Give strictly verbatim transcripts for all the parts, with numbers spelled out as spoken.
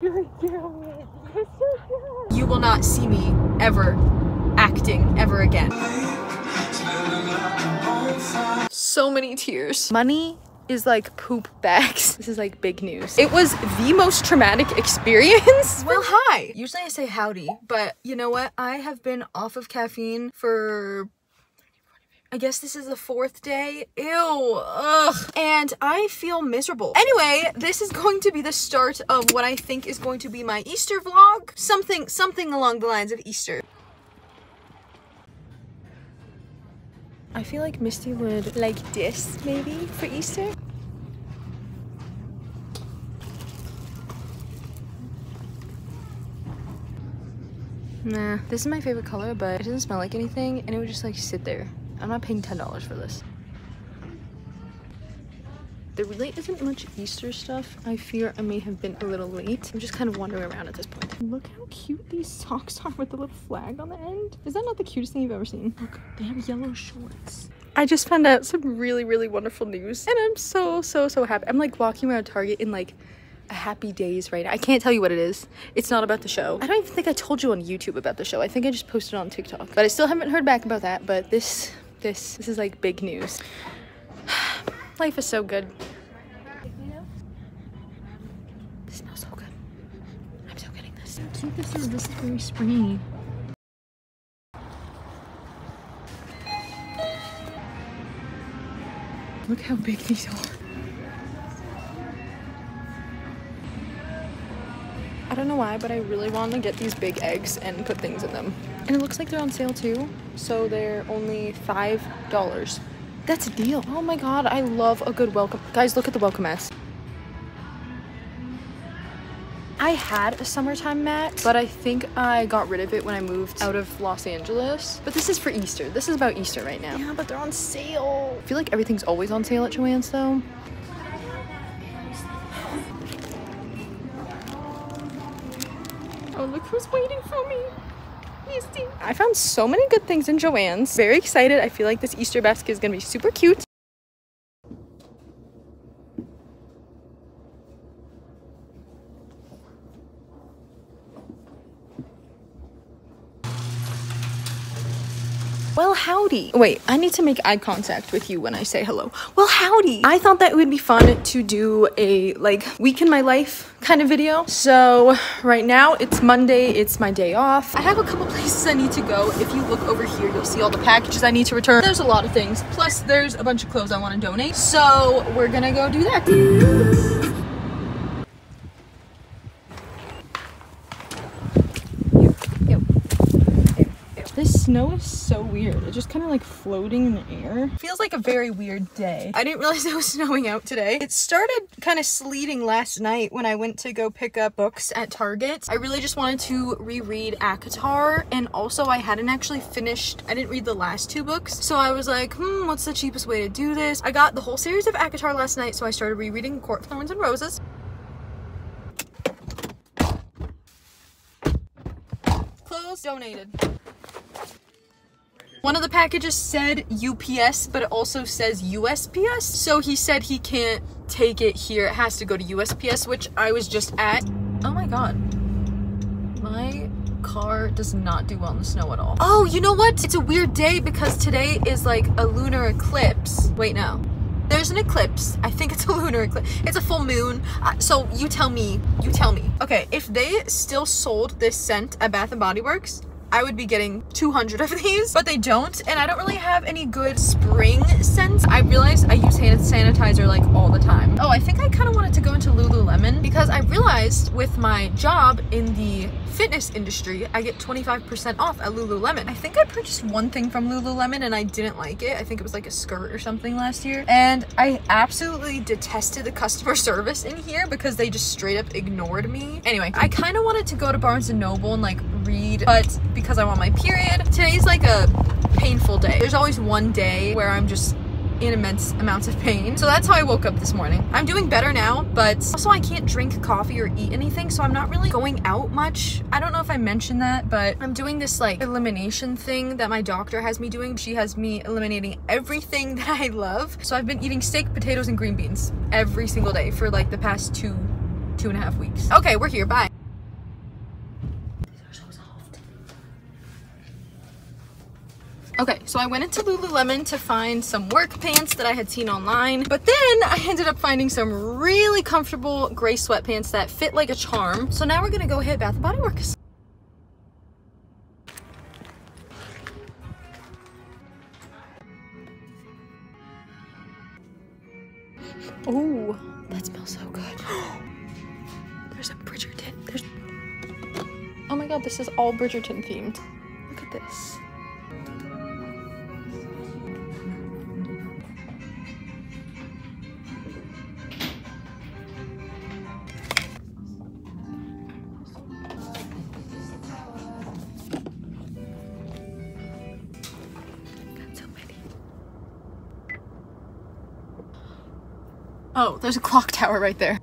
You're a hero. You're so good. You will not see me ever acting ever again. So many tears. Money is like poop bags. This is like big news. It was the most traumatic experience. Well, hi. Usually I say howdy, but you know what? I have been off of caffeine for, I guess this is the fourth day. Ew, ugh. And I feel miserable. Anyway, this is going to be the start of what I think is going to be my Easter vlog. Something, something along the lines of Easter. I feel like Misty would like this, maybe, for Easter. Nah, this is my favorite color, but it doesn't smell like anything, and it would just like sit there. I'm not paying ten dollars for this. There really isn't much Easter stuff. I fear I may have been a little late. I'm just kind of wandering around at this point. Look how cute these socks are with the little flag on the end. Is that not the cutest thing you've ever seen? Look, they have yellow shorts. I just found out some really, really wonderful news. And I'm so, so, so happy. I'm like walking around Target in like a happy days right now. I can't tell you what it is. It's not about the show. I don't even think I told you on YouTube about the show. I think I just posted on TikTok. But I still haven't heard back about that. But this, this, this is like big news. Life is so good. It smells so good. I'm so getting this. How cute this is. This is very springy. Look how big these are. I don't know why, but I really want to get these big eggs and put things in them. And it looks like they're on sale too. So they're only five dollars. That's a deal. Oh my god, I love a good welcome. Guys, look at the welcome mats. I had a summertime mat, but I think I got rid of it when I moved out of Los Angeles. But this is for Easter. This is about Easter right now. Yeah, but they're on sale. I feel like everything's always on sale at Joann's though. Oh, look who's waiting for me. I found so many good things in Joann's. Very excited. I feel like this Easter basket is gonna be super cute. Well, howdy. Wait, I need to make eye contact with you when I say hello. Well, howdy. I thought that it would be fun to do a like week in my life kind of video. So right now it's Monday. It's my day off. I have a couple places I need to go. If you look over here, you'll see all the packages I need to return. There's a lot of things. Plus there's a bunch of clothes I want to donate. So we're gonna go do that. This snow is so weird. It's just kind of like floating in the air. Feels like a very weird day. I didn't realize it was snowing out today. It started kind of sleeting last night when I went to go pick up books at Target. I really just wanted to reread ACOTAR, and also I hadn't actually finished, I didn't read the last two books. So I was like, hmm, what's the cheapest way to do this? I got the whole series of ACOTAR last night, so I started rereading A Court of Thorns and Roses. Clothes donated. One of the packages said U P S, but it also says U S P S. So he said he can't take it here. It has to go to U S P S, which I was just at. Oh my god. My car does not do well in the snow at all. Oh, you know what? It's a weird day because today is like a lunar eclipse. Wait, no. There's an eclipse. I think it's a lunar eclipse. It's a full moon. Uh, so you tell me. You tell me. Okay, if they still sold this scent at Bath and Body Works, I would be getting two hundred of these, but they don't, and I don't really have any good spring scents. I realized I use hand sanitizer like all the time. Oh, I think I kind of wanted to go into Lululemon because I realized with my job in the fitness industry, I get twenty-five percent off at Lululemon. I think I purchased one thing from Lululemon and I didn't like it. I think it was like a skirt or something last year, and I absolutely detested the customer service in here because they just straight up ignored me. Anyway, I kind of wanted to go to Barnes and Noble and like read, but because I'm on my period, today's like a painful day. There's always one day where I'm just in immense amounts of pain. So that's how I woke up this morning. I'm doing better now, but also I can't drink coffee or eat anything, so I'm not really going out much. I don't know if I mentioned that, but I'm doing this like elimination thing that my doctor has me doing. She has me eliminating everything that I love. So I've been eating steak, potatoes, and green beans every single day for like the past two, two and a half weeks. Okay, we're here, bye. Okay, so I went into Lululemon to find some work pants that I had seen online, but then I ended up finding some really comfortable gray sweatpants that fit like a charm. So now we're gonna go hit Bath and Body Works. Oh, that smells so good. There's a Bridgerton. There's... Oh my God, this is all Bridgerton themed. Look at this. Oh, there's a clock tower right there.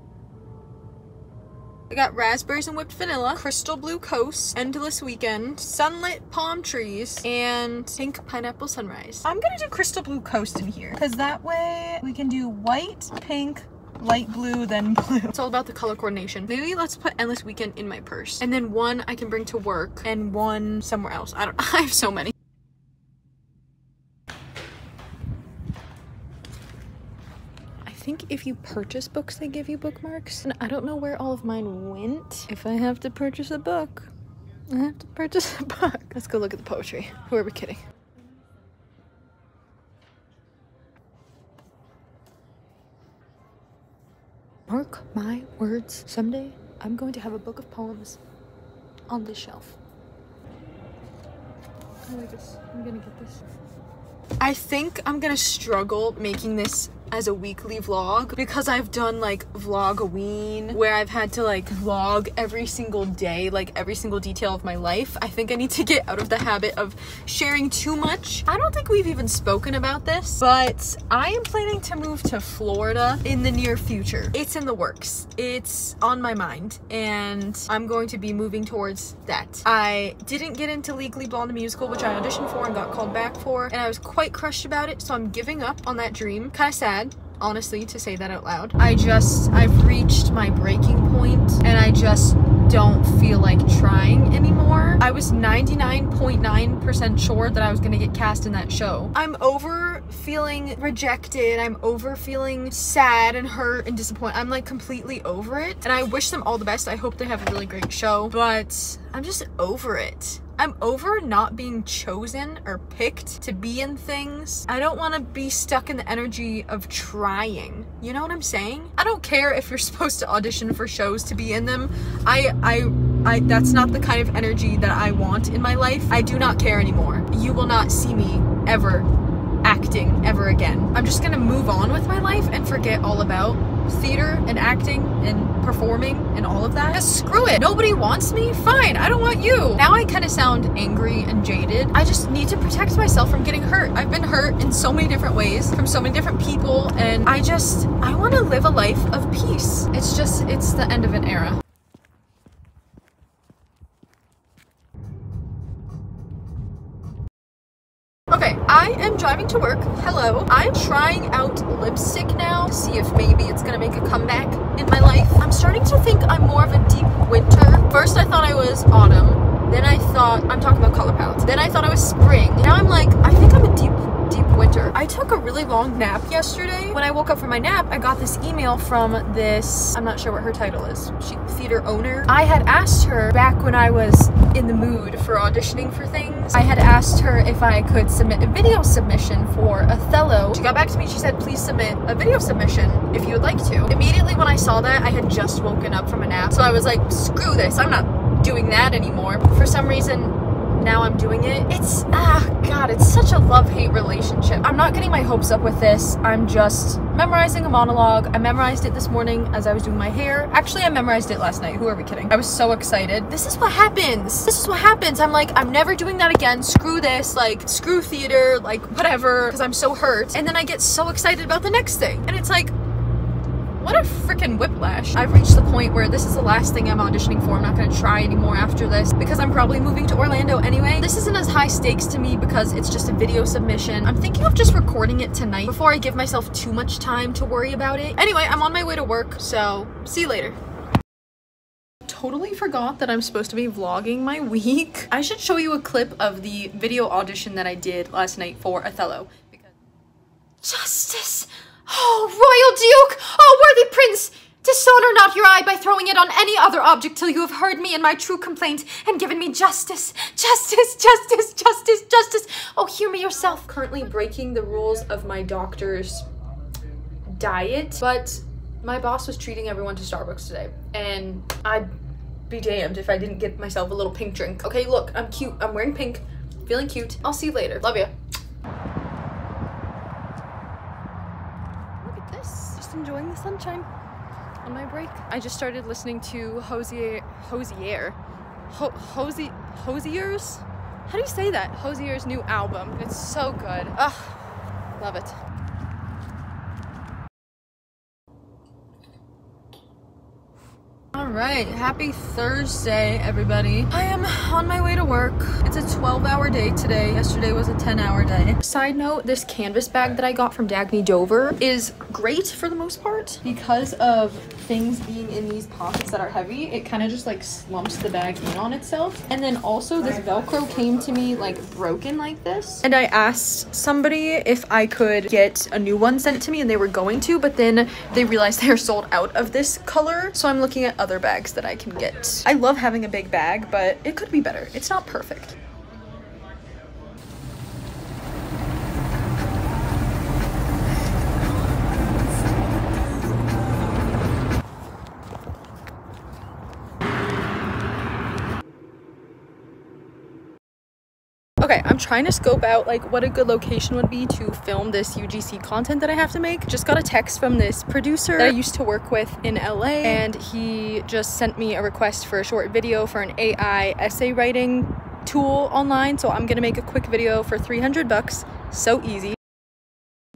I got raspberries and whipped vanilla, crystal blue coast, endless weekend, sunlit palm trees, and pink pineapple sunrise. I'm gonna do crystal blue coast in here because that way we can do white, pink, light blue, then blue. It's all about the color coordination. Maybe let's put endless weekend in my purse, and then one I can bring to work and one somewhere else. I don't, I have so many. I think if you purchase books, they give you bookmarks. And I don't know where all of mine went. If I have to purchase a book, I have to purchase a book. Let's go look at the poetry. Who are we kidding? Mark my words. Someday, I'm going to have a book of poems on this shelf. I like this. I'm gonna get this. I think I'm gonna struggle making this as a weekly vlog because I've done like vlog-a-ween where I've had to like vlog every single day, like every single detail of my life. I think I need to get out of the habit of sharing too much. I don't think we've even spoken about this, but I am planning to move to Florida in the near future. It's in the works. It's on my mind and I'm going to be moving towards that. I didn't get into Legally Blonde the musical, which I auditioned for and got called back for, and I was quite crushed about it, so I'm giving up on that dream. Kind of sad, honestly, to say that out loud. I just, I've reached my breaking point and I just don't feel like trying anymore. I was ninety-nine point nine percent sure that I was gonna get cast in that show. I'm over feeling rejected. I'm over feeling sad and hurt and disappointed. I'm like completely over it. And I wish them all the best. I hope they have a really great show, but I'm just over it. I'm over not being chosen or picked to be in things. I don't want to be stuck in the energy of trying. You know what I'm saying? I don't care if you're supposed to audition for shows to be in them. I, I, I, that's not the kind of energy that I want in my life. I do not care anymore. You will not see me ever acting ever again. I'm just gonna move on with my life and forget all about theater and acting and performing and all of that. Just screw it. Nobody wants me? Fine, I don't want you. Now I kind of sound angry and jaded. I just need to protect myself from getting hurt. I've been hurt in so many different ways from so many different people, and I just, I want to live a life of peace. It's just, it's the end of an era. Okay, I am driving to work. Hello. I'm trying out lipstick now to see if maybe it's gonna make a comeback in my life. I'm starting to think I'm more of a deep winter. First I thought I was autumn. Then I thought, I'm talking about color palettes. Then I thought I was spring. Now I'm like, I think I'm a deep deep winter. I took a really long nap yesterday. When I woke up from my nap, I got this email from this, I'm not sure what her title is, she, theater owner. I had asked her back when I was in the mood for auditioning for things. I had asked her if I could submit a video submission for Othello. She got back to me, she said, please submit a video submission if you would like to. Immediately when I saw that, I had just woken up from a nap. So I was like, screw this, I'm not doing that anymore. For some reason, now I'm doing it. It's, ah, God, it's such a love-hate relationship. I'm not getting my hopes up with this. I'm just memorizing a monologue. I memorized it this morning as I was doing my hair. Actually, I memorized it last night. Who are we kidding? I was so excited. This is what happens. This is what happens. I'm like, I'm never doing that again. Screw this. Like, screw theater. Like, whatever. Because I'm so hurt. And then I get so excited about the next thing. And it's like, what a freaking whiplash. I've reached the point where this is the last thing I'm auditioning for. I'm not gonna try anymore after this because I'm probably moving to Orlando anyway. This isn't as high stakes to me because it's just a video submission. I'm thinking of just recording it tonight before I give myself too much time to worry about it. Anyway, I'm on my way to work, so see you later. totally forgot that I'm supposed to be vlogging my week. I should show you a clip of the video audition that I did last night for Othello. Because Justice! Oh, Royal Duke! Oh, worthy prince! Dishonor not your eye by throwing it on any other object till you have heard me in my true complaint and given me justice, justice, justice, justice, justice. Oh, hear me yourself. Currently breaking the rules of my doctor's diet, but my boss was treating everyone to Starbucks today, and I'd be damned if I didn't get myself a little pink drink. Okay, look, I'm cute. I'm wearing pink, feeling cute. I'll see you later. Love ya. Look at this, just enjoying the sunshine. On my break, I just started listening to Hozier, Hozier, Ho, Hozier, Hozier's? How do you say that? Hozier's new album. It's so good. Ugh, love it. All right, happy Thursday, everybody. I am on my way to work. It's a twelve hour day today. Yesterday was a ten hour day. Side note, this canvas bag that I got from Dagny Dover is great for the most part. Because of things being in these pockets that are heavy, it kind of just like slumps the bag in on itself. And then also this Velcro came to me like broken like this. And I asked somebody if I could get a new one sent to me, and they were going to, but then they realized they are sold out of this color. So I'm looking at other bags that I can get. I love having a big bag, but it could be better. It's not perfect. Okay, I'm trying to scope out like what a good location would be to film this U G C content that I have to make. Just got a text from this producer that I used to work with in L A, and he just sent me a request for a short video for an A I essay writing tool online. So I'm gonna make a quick video for three hundred bucks. So easy.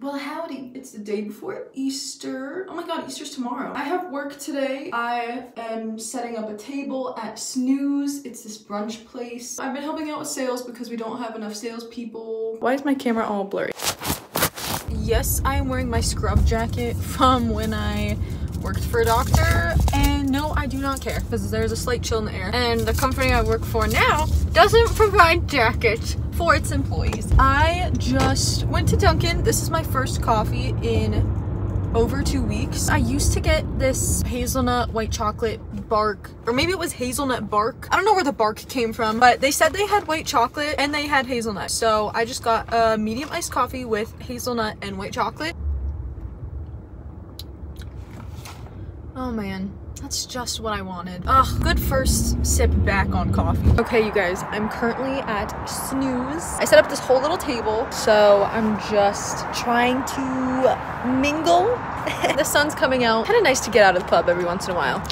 Well, howdy, it's the day before Easter. Oh my God, Easter's tomorrow. I have work today. I am setting up a table at Snooze. It's this brunch place. I've been helping out with sales because we don't have enough salespeople. Why is my camera all blurry? Yes, I am wearing my scrub jacket from when I worked for a doctor. And no, I do not care because there's a slight chill in the air. And the company I work for now doesn't provide jackets for its employees. I just went to Dunkin'. This is my first coffee in over two weeks. I used to get this hazelnut white chocolate bark, or maybe it was hazelnut bark. I don't know where the bark came from, but they said they had white chocolate and they had hazelnut. So I just got a medium iced coffee with hazelnut and white chocolate. Oh man. That's just what I wanted. Ugh, good first sip back on coffee. Okay, you guys, I'm currently at Snooze. I set up this whole little table, so I'm just trying to mingle. The sun's coming out. Kind of nice to get out of the pub every once in a while.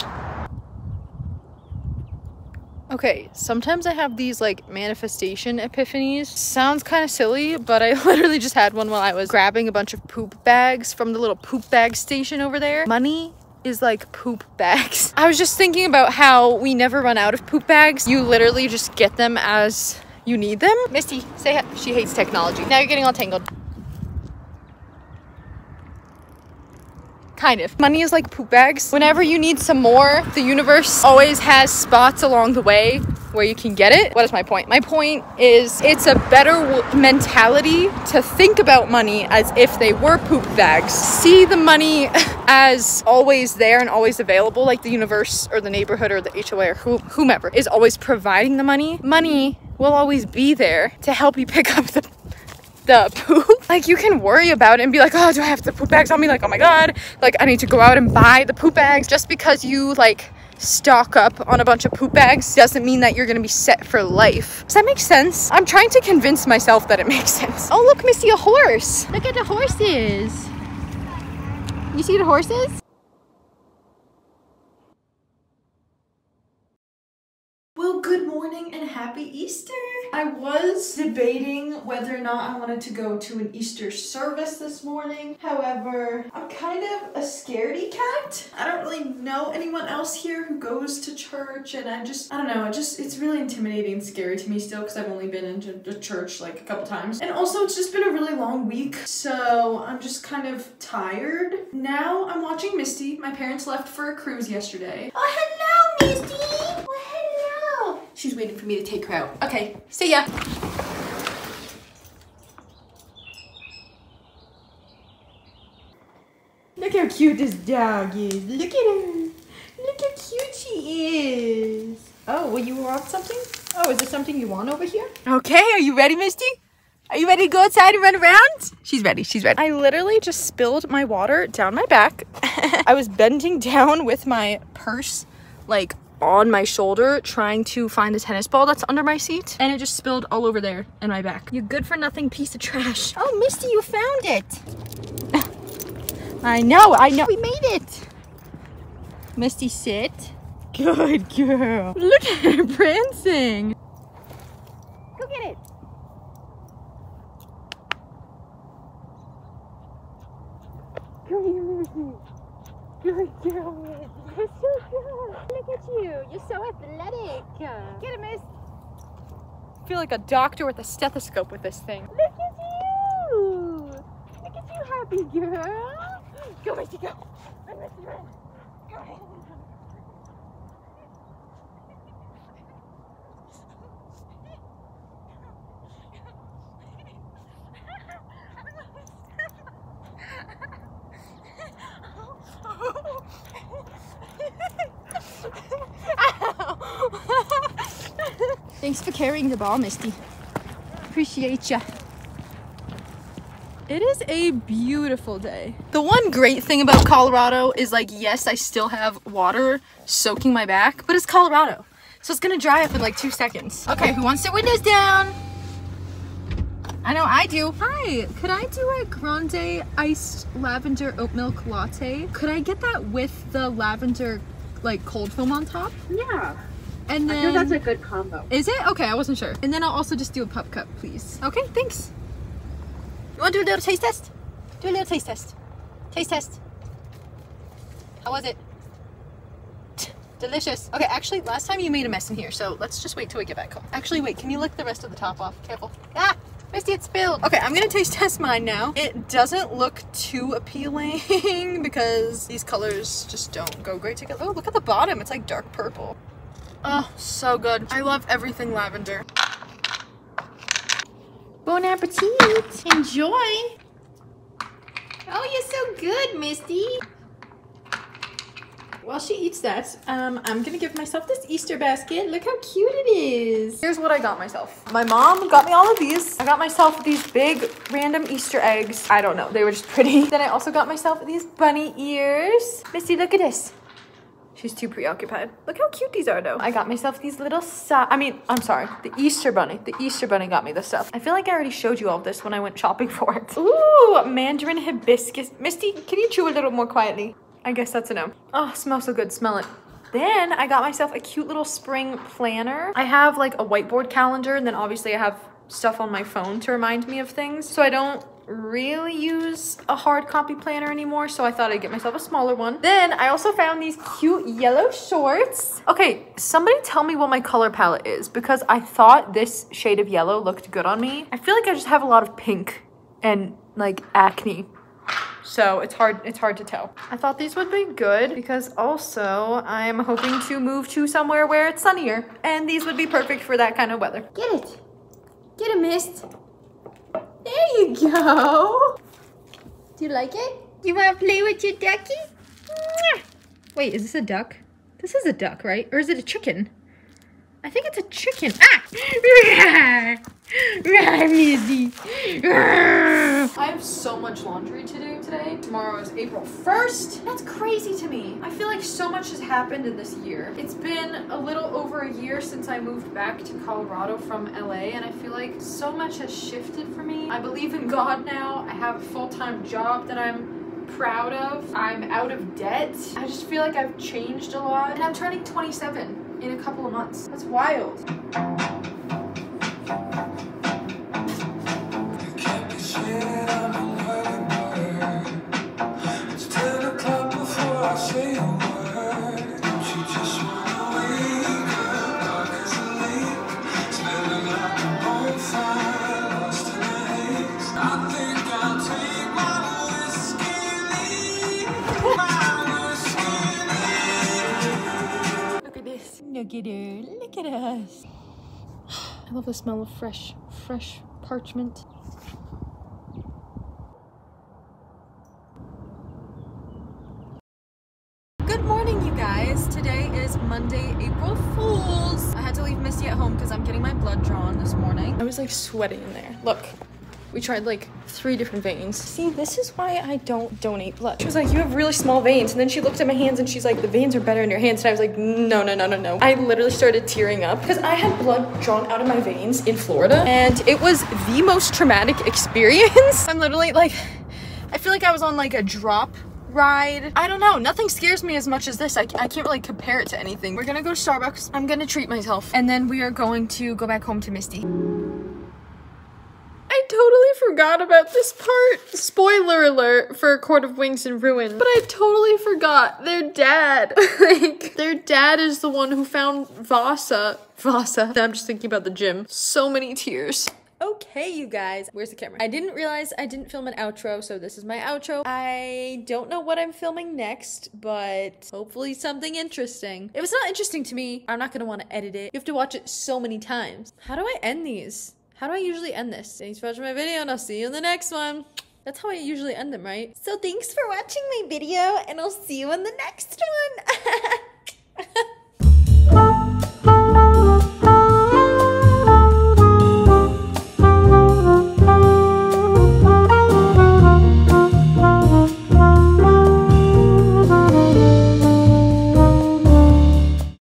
Okay, sometimes I have these like manifestation epiphanies. Sounds kind of silly, but I literally just had one while I was grabbing a bunch of poop bags from the little poop bag station over there. Money is like poop bags. I was just thinking about how we never run out of poop bags. You literally just get them as you need them. Misty, say hi. She hates technology. Now you're getting all tangled. Kind of. Money is like poop bags. Whenever you need some more, the universe always has spots along the way where you can get it. What is my point? My point is it's a better mentality to think about money as if they were poop bags. See the money as always there and always available, like the universe or the neighborhood or the H O A or whomever is always providing the money. Money will always be there to help you pick up the the poop. Like, you can worry about it and be like, oh, do I have the poop bags on me? Like, oh my God, like I need to go out and buy the poop bags. Just because you like stock up on a bunch of poop bags doesn't mean that you're gonna be set for life. Does that make sense? I'm trying to convince myself that it makes sense. Oh, look, Misty, a horse. Look at the horses. You see the horses? Well, good morning and happy Easter. I was debating whether or not I wanted to go to an Easter service this morning. However, I'm kind of a scaredy cat. I don't really know anyone else here who goes to church, and I just, I don't know, it just, it's really intimidating and scary to me still because I've only been into the church like a couple times. And also it's just been a really long week, so I'm just kind of tired. Now I'm watching Misty. My parents left for a cruise yesterday. Oh, hello, Misty. She's waiting for me to take her out. Okay, see ya. Look how cute this dog is. Look at her. Look how cute she is. Oh, will you want something? Oh, is there something you want over here? Okay, are you ready, Misty? Are you ready to go outside and run around? She's ready, she's ready. I literally just spilled my water down my back. I was bending down with my purse, like, on my shoulder, trying to find the tennis ball that's under my seat, and it just spilled all over there in my back. You good for nothing piece of trash. Oh, Misty, you found it. I know, I know. We made it. Misty, sit. Good girl. Look at her prancing. Go get it. Go here, Misty. Good girl, Misty. You're so good. Look at you. You're so athletic. Get it, Miss. I feel like a doctor with a stethoscope with this thing. Look at you. Look at you, happy girl. Go, Misty, go. Run, Misty, run. Go. Thanks for carrying the ball, Misty. Appreciate ya. It is a beautiful day. The one great thing about Colorado is, like, yes, I still have water soaking my back, but it's Colorado, so it's gonna dry up in like two seconds. Okay, who wants their windows down? I know I do. Hi, could I do a grande iced lavender oat milk latte? Could I get that with the lavender, like, cold foam on top? Yeah. And then, I think that's a good combo. Is it? Okay, I wasn't sure. And then I'll also just do a pup cup, please. Okay, thanks. You want to do a little taste test? Do a little taste test. Taste test. How was it? Delicious. Okay, actually, last time you made a mess in here, so let's just wait till we get back home. Actually, wait, can you lick the rest of the top off? Careful. Ah! Misty, it spilled. Okay, I'm gonna taste test mine now. It doesn't look too appealing because these colors just don't go great together. Oh, look at the bottom. It's like dark purple. Oh, so good. I love everything lavender. Bon appetit. Enjoy. Oh, you're so good, Misty. While she eats that, um, I'm gonna give myself this Easter basket. Look how cute it is. Here's what I got myself. My mom got me all of these. I got myself these big random Easter eggs. I don't know, they were just pretty. Then I also got myself these bunny ears. Misty, look at this. She's too preoccupied. Look how cute these are, though. I got myself these little socks. I mean, I'm sorry, the Easter bunny. The Easter bunny got me this stuff. I feel like I already showed you all this when I went shopping for it. Ooh, mandarin hibiscus. Misty, can you chew a little more quietly? I guess that's a no. Oh, smells so good, smell it. Then I got myself a cute little spring planner. I have like a whiteboard calendar, and then obviously I have stuff on my phone to remind me of things. So I don't really use a hard copy planner anymore, so I thought I'd get myself a smaller one. Then I also found these cute yellow shorts. Okay, somebody tell me what my color palette is, because I thought this shade of yellow looked good on me. I feel like I just have a lot of pink and like acne, so it's hard it's hard to tell. I thought these would be good because also I'm hoping to move to somewhere where it's sunnier, and these would be perfect for that kind of weather. Get it. Get a mist. There you go. Do you like it? You want to play with your ducky? Wait, is this a duck? This is a duck, right? Or is it a chicken? I think it's a chicken. Ah! I have so much laundry to do today. Tomorrow is April first. That's crazy to me. I feel like so much has happened in this year. It's been a little over a year since I moved back to Colorado from L A, and I feel like so much has shifted for me. I believe in God now. I have a full-time job that I'm proud of. I'm out of debt. I just feel like I've changed a lot, and I'm turning twenty-seven. In a couple of months. That's wild. Look at her. Look at us. I love the smell of fresh, fresh parchment. Good morning, you guys. Today is Monday, April Fools. I had to leave Misty at home because I'm getting my blood drawn this morning. I was like sweating in there. Look. We tried like three different veins. See, this is why I don't donate blood. She was like, you have really small veins. And then she looked at my hands and she's like, the veins are better in your hands. And I was like, no, no, no, no, no. I literally started tearing up because I had blood drawn out of my veins in Florida. And it was the most traumatic experience. I'm literally like, I feel like I was on like a drop ride. I don't know. Nothing scares me as much as this. I, I can't really compare it to anything. We're gonna go to Starbucks. I'm gonna treat myself. And then we are going to go back home to Misty. I totally forgot about this part. Spoiler alert for A Court of Wings and Ruin. But I totally forgot their dad. Like, their dad is the one who found Vasa. Vasa. I'm just thinking about the gym. So many tears. Okay, you guys. Where's the camera? I didn't realize I didn't film an outro, so this is my outro. I don't know what I'm filming next, but hopefully something interesting. If it's not interesting to me, I'm not gonna want to edit it. You have to watch it so many times. How do I end these? How do I usually end this? Thanks for watching my video and I'll see you in the next one. That's how I usually end them, right? So thanks for watching my video and I'll see you in the next one.